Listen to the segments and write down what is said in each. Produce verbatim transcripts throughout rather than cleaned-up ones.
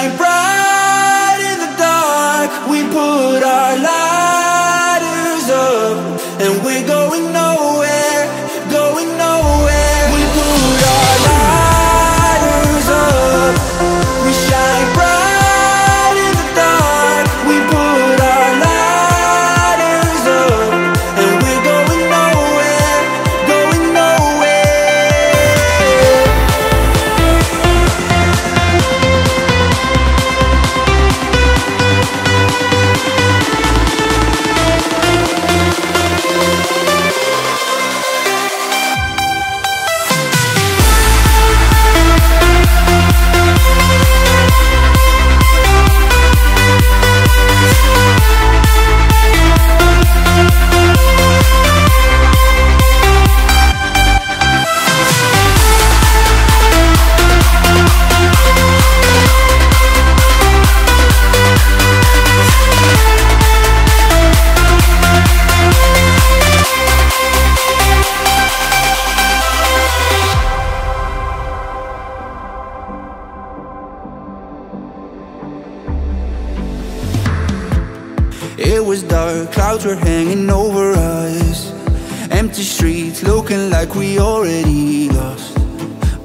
shine bright in the dark. We put our lighters up, and we're going nowhere, going nowhere. We put our lighters up. We shine bright in the dark. We put our lighters up, and we're going nowhere, going nowhere. It was dark, clouds were hanging over us. Empty streets looking like we already lost.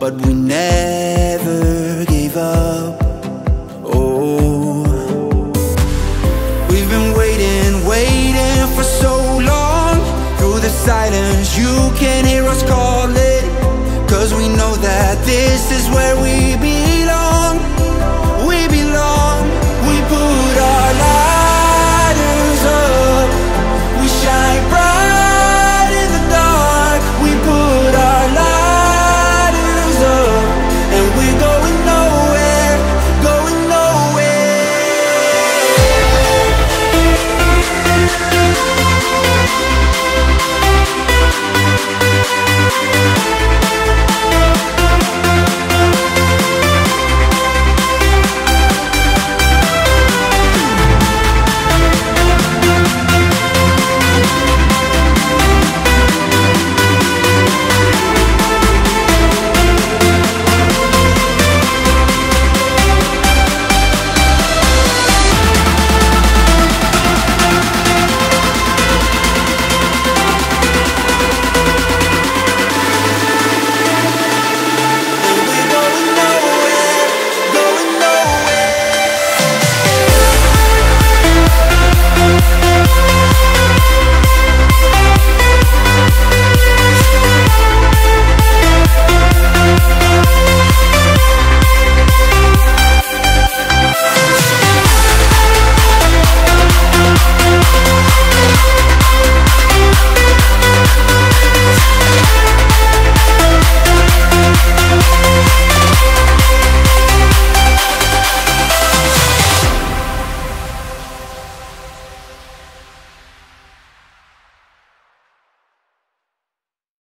But we never gave up, oh. We've been waiting, waiting for so long. Through the silence you can hear us calling, 'cause we know that this is where we belong.